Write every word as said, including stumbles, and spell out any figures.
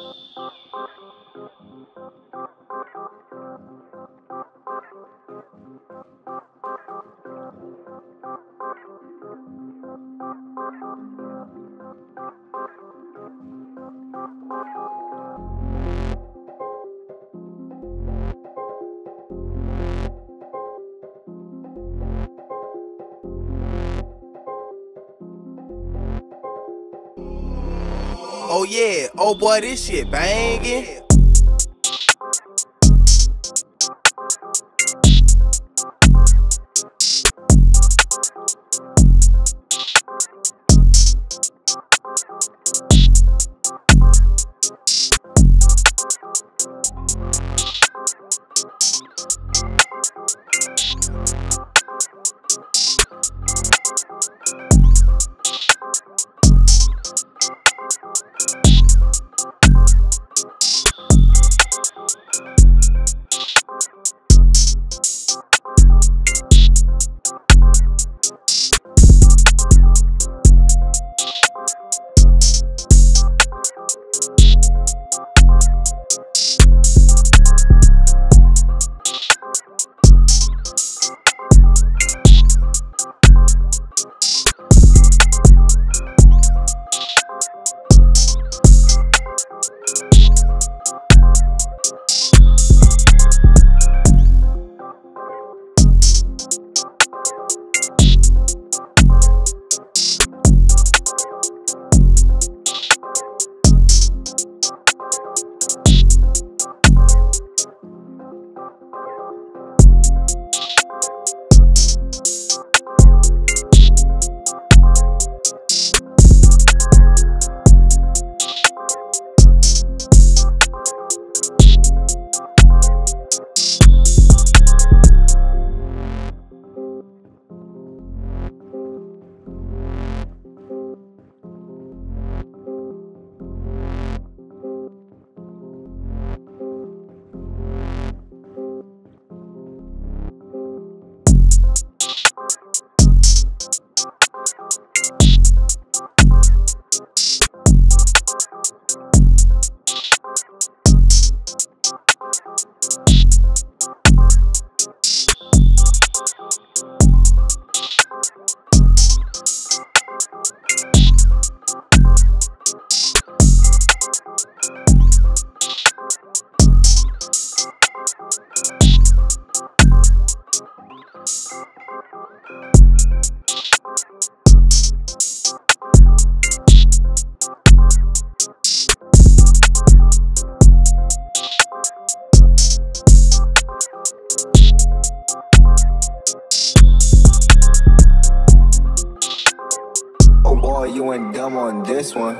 Oh yeah, oh boy, this shit bangin'. You ain't dumb on this one.